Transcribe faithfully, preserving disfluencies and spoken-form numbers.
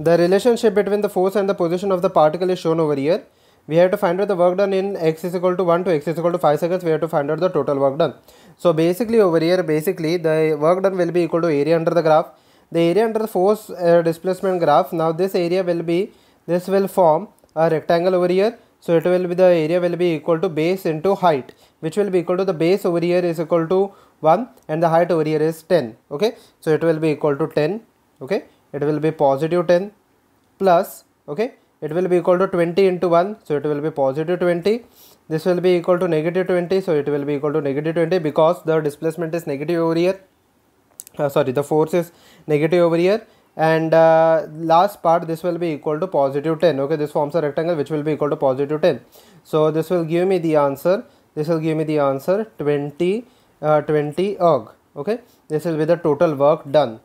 The relationship between the force and the position of the particle is shown over here. We have to find out the work done in x is equal to one to x is equal to five seconds. We have to find out the total work done. So basically over here, basically the work done will be equal to area under the graph. The area under the force uh, displacement graph. Now this area will be, this will form a rectangle over here. So it will be, the area will be equal to base into height, which will be equal to the base over here is equal to one and the height over here is ten. Okay. So it will be equal to ten. Okay. It will be positive ten plus, okay, it will be equal to twenty into one, so it will be positive twenty. This will be equal to negative twenty, so it will be equal to negative twenty because the displacement is negative over here, uh, sorry, the force is negative over here, and uh, last part, this will be equal to positive ten. Okay, this forms a rectangle which will be equal to positive ten. So this will give me the answer, this will give me the answer twenty, uh, twenty erg. Okay, this will be the total work done.